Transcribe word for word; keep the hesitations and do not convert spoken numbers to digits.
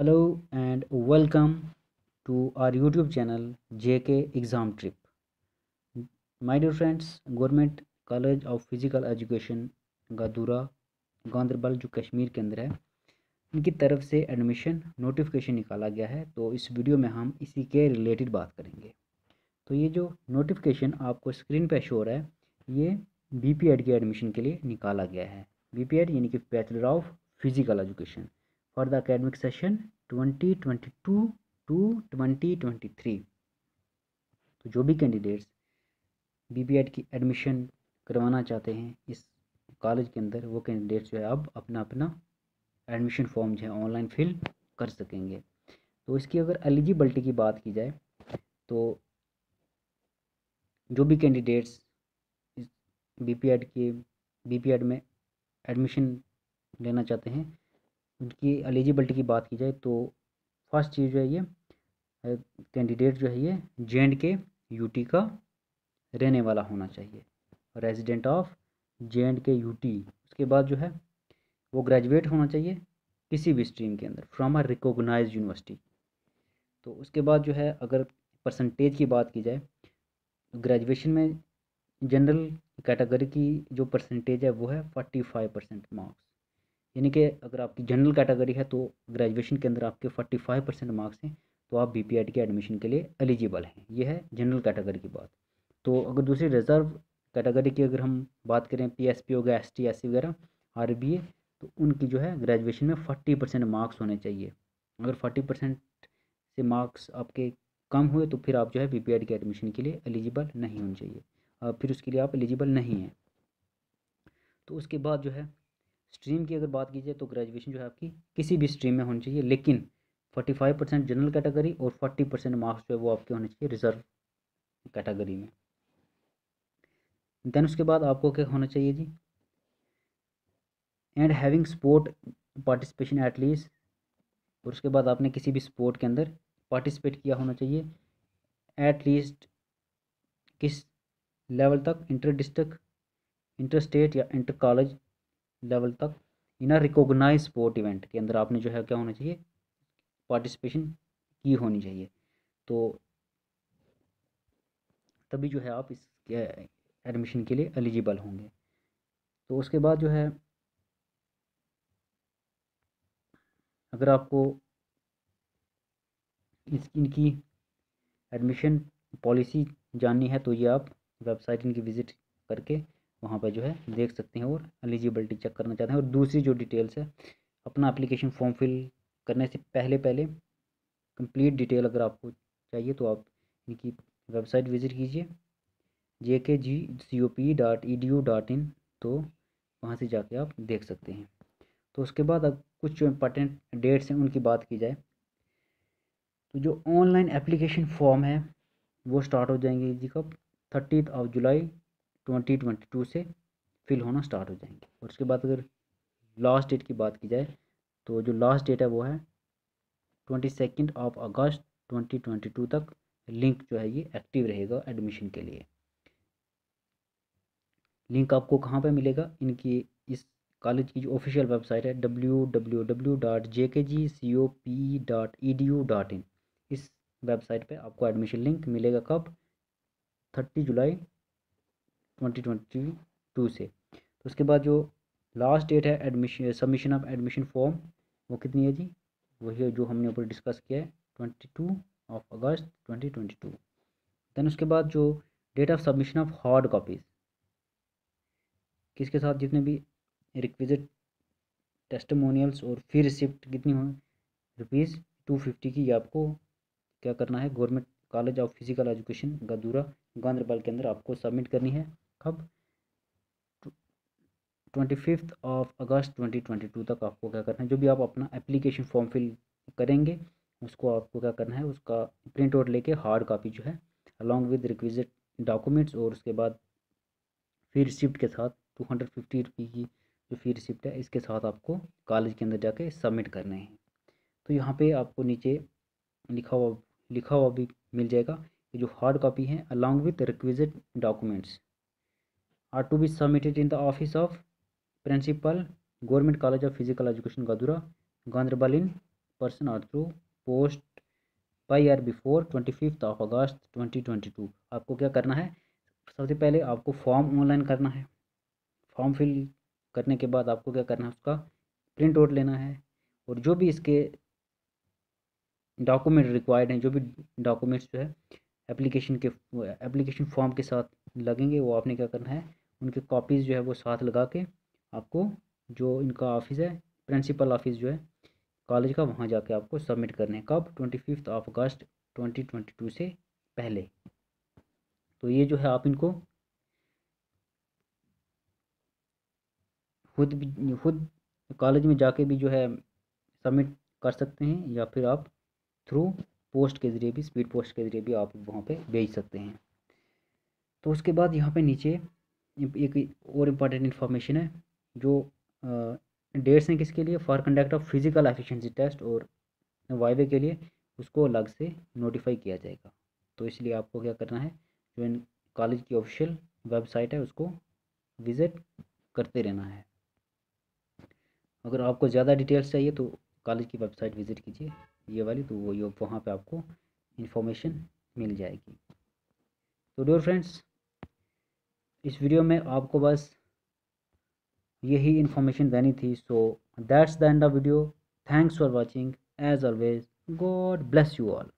Hello and welcome to our YouTube channel J K ExamTrip. My dear friends, Government College of Physical Education Gadoora Ganderbal जो कश्मीर के अंदर है, इनकी तरफ से एडमिशन नोटिफिकेशन निकाला गया है। तो इस वीडियो में हम इसी के रिलेटेड बात करेंगे। तो ये जो नोटिफिकेशन आपको स्क्रीन पर शो हो रहा है, ये बी पी एड के एडमिशन के लिए निकाला गया है। बी पी एड यानी कि bachelor of physical education for the academic session twenty twenty two to twenty twenty three. तो जो भी कैंडिडेट्स बी पी एड की एडमिशन करवाना चाहते हैं इस कॉलेज के अंदर, वो कैंडिडेट्स जो है अब अपना अपना एडमिशन फॉर्म जो है ऑनलाइन फिल कर सकेंगे। तो इसकी अगर एलिजिबिलिटी की बात की जाए, तो जो भी कैंडिडेट्स बी पी एड के बी पी एड में एडमिशन लेना चाहते हैं, उनकी एलिजिबिलिटी की बात की जाए तो फर्स्ट चीज़ जो है ये कैंडिडेट जो है ये जे एंड के यू टी का रहने वाला होना चाहिए, resident of J and K UT टी। उसके बाद जो है वो ग्रेजुएट होना चाहिए किसी भी स्ट्रीम के अंदर फ्रॉम अ रिकॉग्नाइज्ड यूनिवर्सिटी। तो उसके बाद जो है अगर परसेंटेज की बात की जाए, ग्रेजुएशन में जनरल कैटेगरी की जो परसेंटेज है वो है फोर्टी फाइव परसेंट मार्क्स, यानी कि अगर आपकी जनरल कैटेगरी है तो ग्रेजुएशन के अंदर आपके पैंतालीस परसेंट मार्क्स हैं तो आप बी पी एड के एडमिशन के लिए एलिजिबल हैं। यह है जनरल कैटेगरी की बात। तो अगर दूसरी रिजर्व कैटेगरी की अगर हम बात करें, पी एस पी हो गया, एस टी एस सी वगैरह, आर बी ए, तो उनकी जो है ग्रेजुएशन में चालीस परसेंट मार्क्स होने चाहिए। अगर चालीस परसेंट से मार्क्स आपके कम हुए तो फिर आप जो है बी पी एड के एडमिशन के लिए एलिजिबल नहीं होने चाहिए, फिर उसके लिए आप एलिजिबल नहीं हैं। तो उसके बाद जो है स्ट्रीम की अगर बात की जाए तो ग्रेजुएशन जो है आपकी किसी भी स्ट्रीम में होनी चाहिए, लेकिन पैंतालीस परसेंट जनरल कैटेगरी और चालीस परसेंट मार्क्स जो है वो आपके होने चाहिए रिजर्व कैटेगरी में। देन उसके बाद आपको क्या होना चाहिए जी, and having sport participation at least, और उसके बाद आपने किसी भी स्पोर्ट के अंदर पार्टिसिपेट किया होना चाहिए एट लीस्ट किस लेवल तक, इंटर डिस्ट्रिक्ट, इंटर स्टेट या इंटर कॉलेज लेवल तक, इन रिकॉग्नाइज स्पोर्ट इवेंट के अंदर आपने जो है क्या होना चाहिए, पार्टिसिपेशन की होनी चाहिए। तो तभी जो है आप इस एडमिशन के लिए एलिजिबल होंगे। तो उसके बाद जो है अगर आपको इस इनकी एडमिशन पॉलिसी जाननी है तो ये आप वेबसाइट इनकी विज़िट करके वहाँ पर जो है देख सकते हैं और एलिजिबिलिटी चेक करना चाहते हैं। और दूसरी जो डिटेल्स है, अपना एप्लीकेशन फॉर्म फिल करने से पहले पहले कंप्लीट डिटेल अगर आपको चाहिए तो आप इनकी वेबसाइट विज़िट कीजिए J K G scope dot E D U dot in. तो वहाँ से जाके आप देख सकते हैं। तो उसके बाद अब कुछ जो इम्पोर्टेंट डेट्स हैं उनकी बात की जाए तो जो ऑनलाइन एप्लीकेशन फॉर्म है वो स्टार्ट हो जाएंगे जी कब, thirtieth of July twenty twenty two से फिल होना स्टार्ट हो जाएंगे। और उसके बाद अगर लास्ट डेट की बात की जाए तो जो लास्ट डेट है वो है twenty second of August twenty twenty two तक लिंक जो है ये एक्टिव रहेगा एडमिशन के लिए। लिंक आपको कहाँ पे मिलेगा, इनकी इस कॉलेज की जो ऑफिशियल वेबसाइट है W W W dot J K G scope dot E D U dot in, इस वेबसाइट पे आपको एडमिशन लिंक मिलेगा कब, thirty July twenty twenty two से। तो उसके बाद जो लास्ट डेट है admission submission of admission form वो कितनी है जी, वही जो हमने ऊपर डिस्कस किया है twenty two of August twenty twenty two. Then उसके बाद जो date of submission of hard copies, किसके साथ, जितने भी रिक्विजिट टेस्टिमोनियल्स और फी रिसिप्ट कितनी हो, रुपीज़ टू फिफ्टी की आपको क्या करना है, government college of physical education Gadoora Ganderbal के अंदर आपको सबमिट करनी है कब, twenty fifth of August twenty twenty two तक आपको क्या करना है। जो भी आप अपना एप्लीकेशन फॉर्म फिल करेंगे उसको आपको क्या करना है, उसका प्रिंट आउट लेके हार्ड कॉपी जो है अलॉन्ग विद रिक्विजिट डॉक्यूमेंट्स और उसके बाद फी रिसिप्ट के साथ टू हंड्रेड फिफ्टी रुपये की जो फी रिसिप्ट है इसके साथ आपको कॉलेज के अंदर जाके सबमिट करने हैं। तो यहाँ पर आपको नीचे लिखा हुआ लिखा हुआ भी मिल जाएगा, जो हार्ड कॉपी है along with requisite documents are to be submitted in the office of principal government college of physical education Gadoora Ganderbal in person or through post by or before twenty-fifth of August twenty twenty-two। आपको क्या करना है, सबसे पहले आपको form online करना है। Form fill करने के बाद आपको क्या करना है, उसका प्रिंट आउट लेना है और जो भी इसके डॉक्यूमेंट रिक्वायर्ड हैं, जो भी डॉक्यूमेंट्स जो है एप्लीकेशन के एप्लीकेशन फॉर्म के साथ लगेंगे, वो आपने क्या करना है, उनके कॉपीज़ जो है वो साथ लगा के आपको जो इनका ऑफिस है, प्रिंसिपल ऑफिस जो है कॉलेज का, वहाँ जाके आपको सबमिट करना है। कब, twenty fifth of August twenty twenty two से पहले। तो ये जो है आप इनको खुद भी खुद कॉलेज में जाके भी जो है सबमिट कर सकते हैं, या फिर आप थ्रू पोस्ट के ज़रिए भी, स्पीड पोस्ट के ज़रिए भी आप वहाँ पे भेज सकते हैं। तो उसके बाद यहाँ पे नीचे एक और इम्पॉर्टेंट इन्फॉर्मेशन है, जो डेट्स हैं किसके लिए, for conduct of physical efficiency test और वाइवे के लिए, उसको अलग से नोटिफाई किया जाएगा। तो इसलिए आपको क्या करना है, जो इन कॉलेज की ऑफिशियल वेबसाइट है उसको विज़िट करते रहना है। अगर आपको ज़्यादा डिटेल्स चाहिए तो कॉलेज की वेबसाइट विज़िट कीजिए, ये वाली, तो वो ये वहाँ पे आपको इन्फॉर्मेशन मिल जाएगी। तो डियर फ्रेंड्स, इस वीडियो में आपको बस यही इन्फॉर्मेशन देनी थी। So that's the end of video. Thanks for watching. As always, God bless you all.